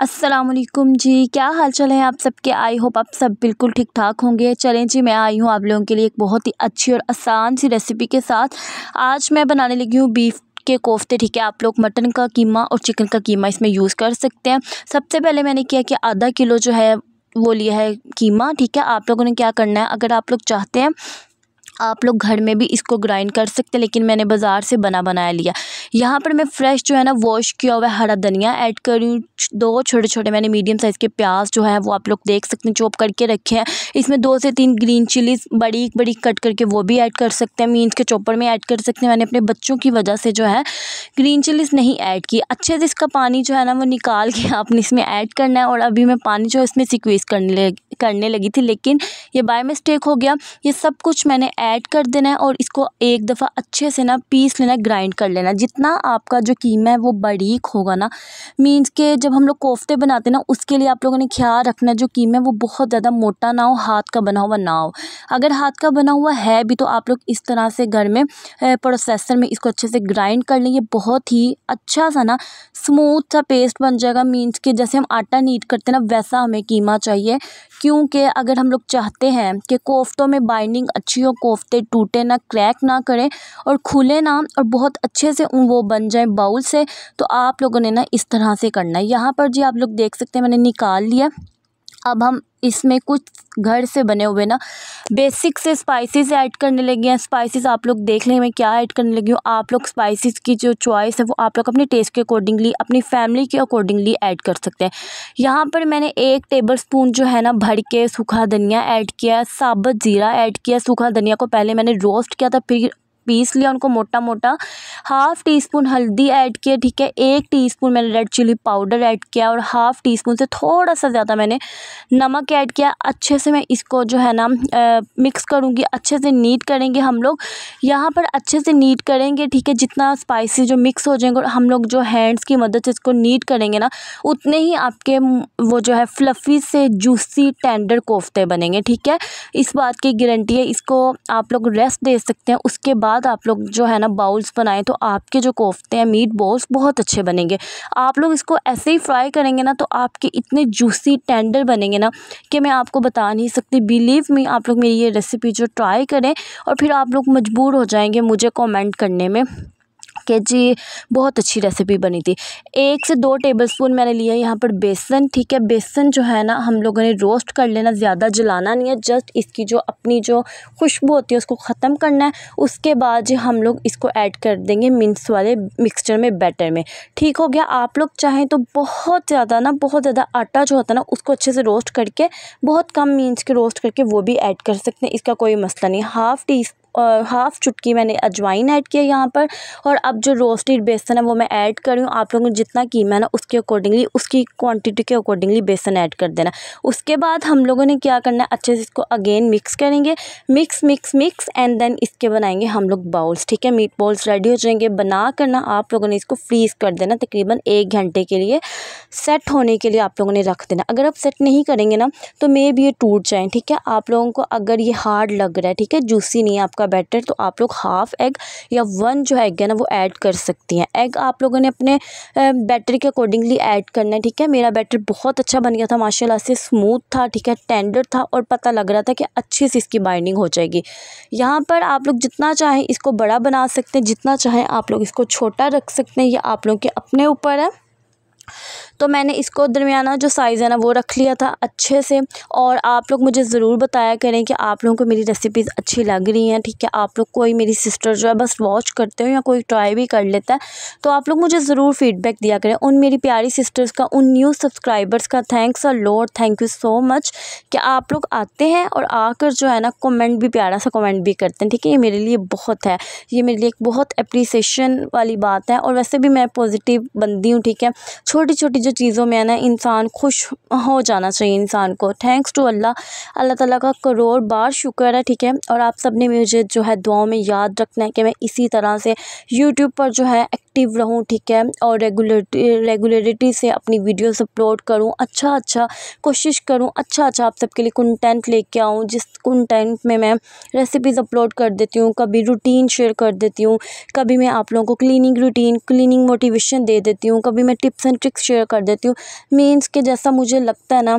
अस्सलामुअलैकुम जी, क्या हाल चाल है आप सबके। आई होप आप सब बिल्कुल ठीक ठाक होंगे। चलें जी, मैं आई हूँ आप लोगों के लिए एक बहुत ही अच्छी और आसान सी रेसिपी के साथ। आज मैं बनाने लगी हूँ बीफ के कोफ्ते। ठीक है, आप लोग मटन का कीमा और चिकन का कीमा इसमें यूज़ कर सकते हैं। सबसे पहले मैंने किया कि आधा किलो जो है वो लिया है कीमा। ठीक है, आप लोगों ने क्या करना है, अगर आप लोग चाहते हैं आप लोग घर में भी इसको ग्राइंड कर सकते हैं, लेकिन मैंने बाज़ार से बना बनाया लिया। यहाँ पर मैं फ्रेश जो है ना वॉश किया हुआ हरा धनिया ऐड कर रही हूँ। दो छोटे छोटे मैंने मीडियम साइज़ के प्याज जो है वो आप लोग देख सकते हैं चॉप करके रखे हैं। इसमें 2 से 3 ग्रीन चिलीज़ बड़ी बड़ी कट करके वो भी ऐड कर सकते हैं, मीन्स के चॉपर में ऐड कर सकते हैं। मैंने अपने बच्चों की वजह से जो है ग्रीन चिलीज़ नहीं ऐड की। अच्छे से इसका पानी जो है ना वो निकाल के आपने इसमें ऐड करना है। और अभी मैं पानी जो है इसमें स्क्वीज़ करने लगी थी, लेकिन ये बाय मिस्टेक हो गया। ये सब कुछ मैंने ऐड कर देना है और इसको एक दफ़ा अच्छे से ना पीस लेना, ग्राइंड कर लेना। जितना आपका जो कीमा है वो बारीक होगा ना, मीन्स के जब हम लोग कोफ्ते बनाते हैं ना, उसके लिए आप लोगों ने ख्याल रखना है जो कीमा है वो बहुत ज़्यादा मोटा ना हो, हाथ का बना हुआ ना हो। अगर हाथ का बना हुआ है भी तो आप लोग इस तरह से घर में प्रोसेसर में इसको अच्छे से ग्राइंड कर लें। ये बहुत ही अच्छा सा ना स्मूथ सा पेस्ट बन जाएगा। मीन्स के जैसे हम आटा नीट करते हैं ना, वैसा हमें कीमा चाहिए, क्योंकि अगर हम लोग चाहते हैं कि कोफ्तों में बाइंडिंग अच्छी हो, कोफ्ते टूटे ना, क्रैक ना करें और खुले ना और बहुत अच्छे से वो बन जाए बाउल से, तो आप लोगों ने ना इस तरह से करना है। यहाँ पर जी आप लोग देख सकते हैं मैंने निकाल लिया। अब हम इसमें कुछ घर से बने हुए ना बेसिक से स्पाइसेस ऐड करने लगे हैं। स्पाइसेस आप लोग देख लें मैं क्या ऐड करने लगी हूँ। आप लोग स्पाइसेस की जो चॉइस है वो आप लोग अपने टेस्ट के अकॉर्डिंगली, अपनी फैमिली के अकॉर्डिंगली ऐड कर सकते हैं। यहाँ पर मैंने 1 टेबलस्पून जो है ना भर के सूखा धनिया ऐड किया है, साबुत ज़ीरा ऐड किया। सूखा धनिया को पहले मैंने रोस्ट किया था, फिर पीस लिया उनको मोटा मोटा। 1/2 टीस्पून हल्दी ऐड किया। ठीक है, 1 टीस्पून मैंने रेड चिली पाउडर ऐड किया और 1/2 टीस्पून से थोड़ा सा ज़्यादा मैंने नमक ऐड किया। अच्छे से मैं इसको जो है ना मिक्स करूँगी, अच्छे से नीट करेंगे हम लोग। यहाँ पर अच्छे से नीट करेंगे। ठीक है, जितना स्पाइसी जो मिक्स हो जाएंगे और हम लोग जो हैंड्स की मदद से इसको नीट करेंगे ना, उतने ही आपके वो जो है फ्लफ़ी से जूसी टेंडर कोफ्ते बनेंगे। ठीक है, इस बात की गारंटी है। इसको आप लोग रेस्ट दे सकते हैं, उसके बाद आप लोग जो है ना बाउल्स बनाएं तो आपके जो कोफ्ते हैं मीट बॉल्स बहुत अच्छे बनेंगे। आप लोग इसको ऐसे ही फ्राई करेंगे ना तो आपके इतने जूसी टेंडर बनेंगे ना कि मैं आपको बता नहीं सकती। बिलीव मी, आप लोग मेरी ये रेसिपी जो ट्राई करें और फिर आप लोग मजबूर हो जाएंगे मुझे कमेंट करने में कि जी बहुत अच्छी रेसिपी बनी थी। 1 से 2 टेबलस्पून मैंने लिया यहाँ पर बेसन। ठीक है, बेसन जो है ना हम लोगों ने रोस्ट कर लेना, ज़्यादा जलाना नहीं है, जस्ट इसकी जो अपनी जो खुशबू होती है उसको ख़त्म करना है। उसके बाद जो हम लोग इसको ऐड कर देंगे मिक्स वाले मिक्सचर में, बैटर में। ठीक हो गया। आप लोग चाहें तो बहुत ज़्यादा आटा जो होता है ना उसको अच्छे से रोस्ट करके, बहुत कम मीन्स के रोस्ट करके वो भी ऐड कर सकते हैं, इसका कोई मसला नहीं। 1/2 चुटकी मैंने अजवाइन ऐड किया यहाँ पर। और अब जो रोस्टेड बेसन है वो मैं ऐड कर रही हूँ। आप लोगों ने जितना कीमा है ना उसके अकॉर्डिंगली, उसकी क्वांटिटी के अकॉर्डिंगली बेसन ऐड कर देना। उसके बाद हम लोगों ने क्या करना है, अच्छे से इसको अगेन मिक्स करेंगे, मिक्स एंड देन इसके बनाएंगे हम लोग बाउल्स। ठीक है, मीट बाउल्स रेडी हो जाएंगे। बना करना आप लोगों ने इसको फ्रीज़ कर देना, तकरीबन 1 घंटे के लिए सेट होने के लिए आप लोगों ने रख देना। अगर आप सेट नहीं करेंगे ना तो मे भी ये टूट जाएँ। ठीक है, आप लोगों को अगर ये हार्ड लग रहा है, ठीक है, जूसी नहीं है आपका बैटर, तो आप लोग 1/2 एग या 1 जो एग है ना वो ऐड कर सकती हैं। एग आप लोगों ने अपने बैटर के अकॉर्डिंगली ऐड करना है। ठीक है, मेरा बैटर बहुत अच्छा बन गया था माशाल्लाह से, स्मूथ था। ठीक है, टेंडर था और पता लग रहा था कि अच्छे से इसकी बाइंडिंग हो जाएगी। यहाँ पर आप लोग जितना चाहें इसको बड़ा बना सकते हैं, जितना चाहें आप लोग इसको छोटा रख सकते हैं, ये आप लोगों के अपने ऊपर है। तो मैंने इसको दरमियाना जो साइज़ है ना वो रख लिया था अच्छे से। और आप लोग मुझे ज़रूर बताया करें कि आप लोगों को मेरी रेसिपीज़ अच्छी लग रही हैं। ठीक है, आप लोग कोई मेरी सिस्टर जो है बस वॉच करते हो या कोई ट्राई भी कर लेता है, तो आप लोग मुझे ज़रूर फीडबैक दिया करें। उन मेरी प्यारी सिस्टर्स का, उन न्यू सब्सक्राइबर्स का thanks a lot, thank you so much कि आप लोग आते हैं और आकर जो है ना कमेंट भी, प्यारा सा कमेंट भी करते हैं। ठीक है, ये मेरे लिए बहुत है, ये मेरे लिए एक बहुत अप्रिसिएशन वाली बात है। और वैसे भी मैं पॉजिटिव बंदी हूँ। ठीक है, छोटी छोटी जो चीज़ों में है ना इंसान खुश हो जाना चाहिए इंसान को। थैंक्स टू अल्लाह ताला का करोड़ बार शुक्र है। ठीक है, और आप सब ने मुझे जो है दुआओं में याद रखना है कि मैं इसी तरह से यूट्यूब पर जो है एक्टिव रहूँ। ठीक है, और रेगुलरिटी से अपनी वीडियोस अपलोड करूँ, अच्छा कोशिश करूँ, अच्छा आप सबके लिए कंटेंट लेके आऊँ, जिस कंटेंट में मैं रेसिपीज़ अपलोड कर देती हूँ, कभी रूटीन शेयर कर देती हूँ, कभी मैं आप लोगों को क्लीनिंग रूटीन, क्लीनिंग मोटिवेशन दे देती हूँ, कभी मैं टिप्स एंड ट्रिक्स शेयर कर देती हूँ, मीन्स कि जैसा मुझे लगता है ना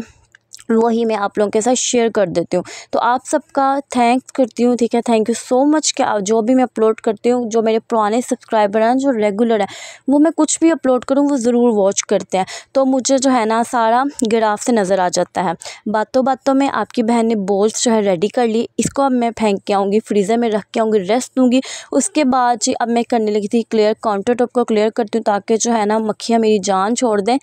वही मैं आप लोगों के साथ शेयर कर देती हूँ। तो आप सबका थैंक्स करती हूँ, ठीक है, थैंक यू सो मच कि आप जो भी मैं अपलोड करती हूँ, जो मेरे पुराने सब्सक्राइबर हैं जो रेगुलर हैं वो मैं कुछ भी अपलोड करूँ वो ज़रूर वॉच करते हैं, तो मुझे जो है ना सारा ग्राफ से नज़र आ जाता है। बातों बातों में आपकी बहन ने बोल्स जो है रेडी कर ली, इसको अब मैं फेंक के आऊँगी, फ्रीज़र में रख के आऊँगी, रेस्ट दूँगी। उसके बाद जी अब मैं करने लगी थी क्लियर, काउंटर टॉप को क्लियर करती हूँ ताकि जो है ना मक्खियाँ मेरी जान छोड़ दें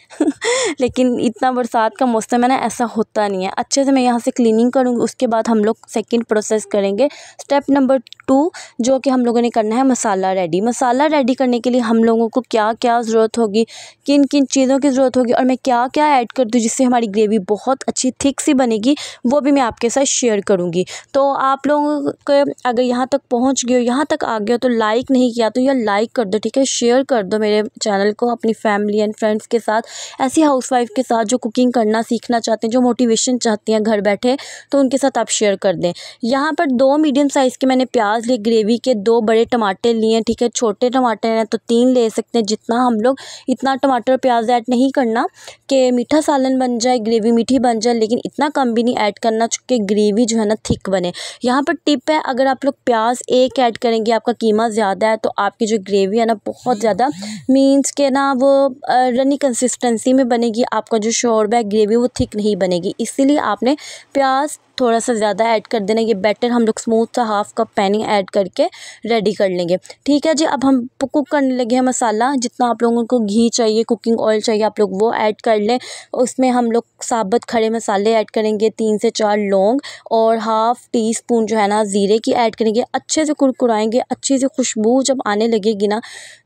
लेकिन इतना बरसात का मौसम है ना ऐसा होता नहीं है। अच्छे से मैं यहाँ से क्लीनिंग करूँगी, उसके बाद हम लोग सेकंड प्रोसेस करेंगे, स्टेप नंबर 2, जो कि हम लोगों ने करना है मसाला रेडी। मसाला रेडी करने के लिए हम लोगों को क्या क्या ज़रूरत होगी, किन किन चीज़ों की ज़रूरत होगी और मैं क्या क्या ऐड करती हूँ जिससे हमारी ग्रेवी बहुत अच्छी थिक सी बनेगी, वो भी मैं आपके साथ शेयर करूँगी। तो आप लोगों के अगर यहाँ तक पहुँच गए हो, यहाँ तक आ गए हो तो लाइक नहीं किया तो यह लाइक कर दो, ठीक है, शेयर कर दो मेरे चैनल को अपनी फैमिली एंड फ्रेंड्स के साथ, ऐसी हाउसवाइफ के साथ जो कुकिंग करना सीखना चाहते हैं, जो मोटिवेशन चाहती हैं घर बैठे, तो उनके साथ आप शेयर कर दें। यहाँ पर 2 मीडियम साइज़ के मैंने प्याज लिए, ग्रेवी के 2 बड़े टमाटर लिए, ठीक है, छोटे टमाटर हैं तो 3 ले सकते हैं, जितना हम लोग इतना टमाटर प्याज ऐड नहीं करना कि मीठा सालन बन जाए, ग्रेवी मीठी बन जाए, लेकिन इतना कम भी नहीं ऐड करना कि ग्रेवी जो है ना थिक बने। यहाँ पर टिप है, अगर आप लोग प्याज 1 ऐड करेंगे, आपका कीमा ज़्यादा है तो आपकी जो ग्रेवी है ना बहुत ज़्यादा मीन्स के ना वो रनी कंसिस्टेंसी में बनेगी, आपका जो शोरबा है ग्रेवी वो थिक नहीं बनेगी, इसीलिए आपने प्याज थोड़ा सा ज़्यादा ऐड कर देना। ये बैटर हम लोग स्मूथ सा हाफ कप पानी ऐड करके रेडी कर लेंगे, ठीक है जी। अब हम कुक करने लगे हैं मसाला, जितना आप लोगों को घी चाहिए, कुकिंग ऑयल चाहिए, आप लोग वो ऐड कर लें। उसमें हम लोग साबुत खड़े मसाले ऐड करेंगे, 3 से 4 लौंग और हाफ टीस्पून जो है ना ज़ीरे की ऐड करेंगे। अच्छे से कुरकुराएंगे, अच्छी से खुशबू जब आने लगेगी ना,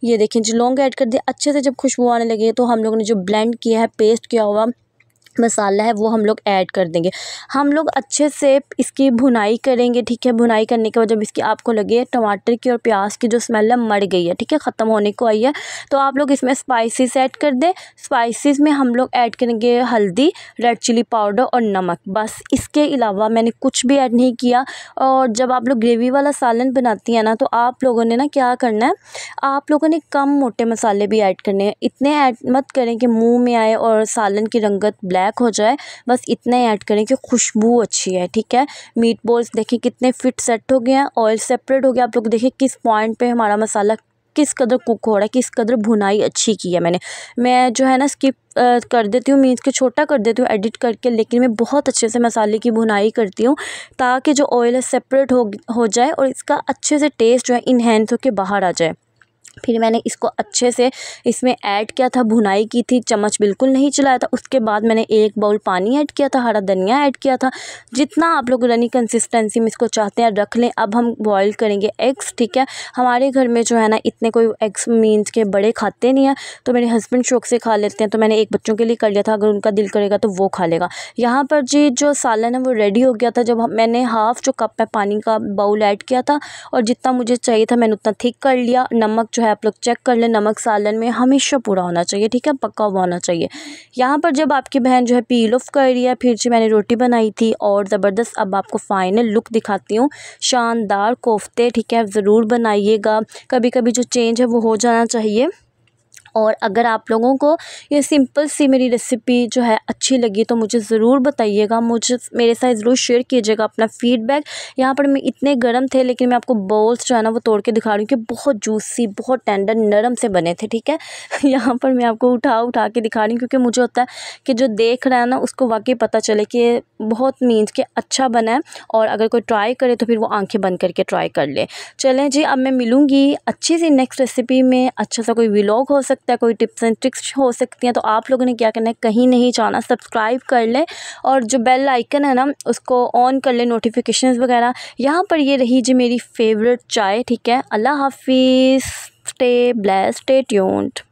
ये देखें जी लौंग ऐड कर दिए, अच्छे से जब खुशबू आने लगेगी तो हम लोगों ने जो ब्लेंड किया है, पेस्ट किया हुआ मसाला है वो हम लोग ऐड कर देंगे। हम लोग अच्छे से इसकी भुनाई करेंगे, ठीक है, भुनाई करने के बाद जब इसकी आपको लगे टमाटर की और प्याज की जो स्मेल है मर गई है, ठीक है, ख़त्म होने को आई है, तो आप लोग इसमें स्पाइसेस ऐड कर दें। स्पाइसेस में हम लोग ऐड करेंगे हल्दी, रेड चिली पाउडर और नमक, बस इसके अलावा मैंने कुछ भी ऐड नहीं किया। और जब आप लोग ग्रेवी वाला सालन बनाती हैं ना तो आप लोगों ने ना क्या करना है, आप लोगों ने कम मोटे मसाले भी ऐड करने हैं, इतने ऐड मत करें कि मुँह में आए और सालन की रंगत ब्लैक हो जाए, बस इतना ऐड करें कि खुशबू अच्छी है, ठीक है। मीट बॉल्स देखिए कितने फिट सेट हो गए हैं, ऑयल सेपरेट हो गया, आप लोग देखिए किस पॉइंट पे हमारा मसाला किस कदर कुक हो रहा है, किस कदर भुनाई अच्छी की है मैंने। मैं जो है ना स्किप कर देती हूँ, मीन्स के छोटा कर देती हूँ एडिट करके, लेकिन मैं बहुत अच्छे से मसाले की भुनाई करती हूँ ताकि जो ऑयल है सेपरेट हो जाए और इसका अच्छे से टेस्ट जो है इन्हेंस होकर बाहर आ जाए। फिर मैंने इसको अच्छे से इसमें ऐड किया था, भुनाई की थी, चम्मच बिल्कुल नहीं चलाया था। उसके बाद मैंने 1 बाउल पानी ऐड किया था, हरा धनिया ऐड किया था। जितना आप लोग रनी कंसिस्टेंसी में इसको चाहते हैं रख लें। अब हम बॉईल करेंगे एग्स, ठीक है, हमारे घर में जो है ना इतने कोई एग्स मीन्स के बड़े खाते नहीं हैं, तो मेरे हस्बैंड शौक से खा लेते हैं, तो मैंने 1 बच्चों के लिए कर लिया था, अगर उनका दिल करेगा तो वो खा लेगा। यहाँ पर जी जो सालन है वो रेडी हो गया था, जब मैंने हाफ़ जो कप है पानी का बाउल ऐड किया था और जितना मुझे चाहिए था मैंने उतना थिक कर लिया। नमक जो है आप लोग चेक कर लें, नमक सालन में हमेशा पूरा होना चाहिए, ठीक है, पक्का हुआ होना चाहिए। यहाँ पर जब आपकी बहन जो है पील ऑफ कर रही है, फिर जी मैंने रोटी बनाई थी और ज़बरदस्त। अब आपको फाइनल लुक दिखाती हूँ, शानदार कोफ्ते, ठीक है, ज़रूर बनाइएगा, कभी कभी जो चेंज है वो हो जाना चाहिए। और अगर आप लोगों को ये सिंपल सी मेरी रेसिपी जो है अच्छी लगी तो मुझे ज़रूर बताइएगा, मुझे मेरे साथ ज़रूर शेयर कीजिएगा अपना फीडबैक। यहाँ पर मैं इतने गर्म थे लेकिन मैं आपको बॉल्स जो है ना वो तोड़ के दिखा रही हूँ कि बहुत जूसी, बहुत टेंडर, नरम से बने थे, ठीक है। यहाँ पर मैं आपको उठा के दिखा रही हूँ क्योंकि मुझे होता है कि जो देख रहा है ना उसको वाकई पता चले कि बहुत मीन्स के अच्छा बना है, और अगर कोई ट्राई करे तो फिर वो आँखें बंद करके ट्राई कर ले। चलें जी, अब मैं मिलूँगी अच्छी सी नेक्स्ट रेसिपी में। अच्छा सा कोई व्लॉग हो सकता है, कोई टिप्स एंड ट्रिक्स हो सकती हैं, तो आप लोगों ने क्या करना है, कहीं नहीं जाना, सब्सक्राइब कर लें और जो बेल आइकन है ना उसको ऑन कर लें, नोटिफिकेशंस वगैरह। यहाँ पर ये रही जी मेरी फेवरेट चाय, ठीक है। अल्लाह हाफिज़, स्टे ब्लेस्ड, स्टे ट्यून्ड।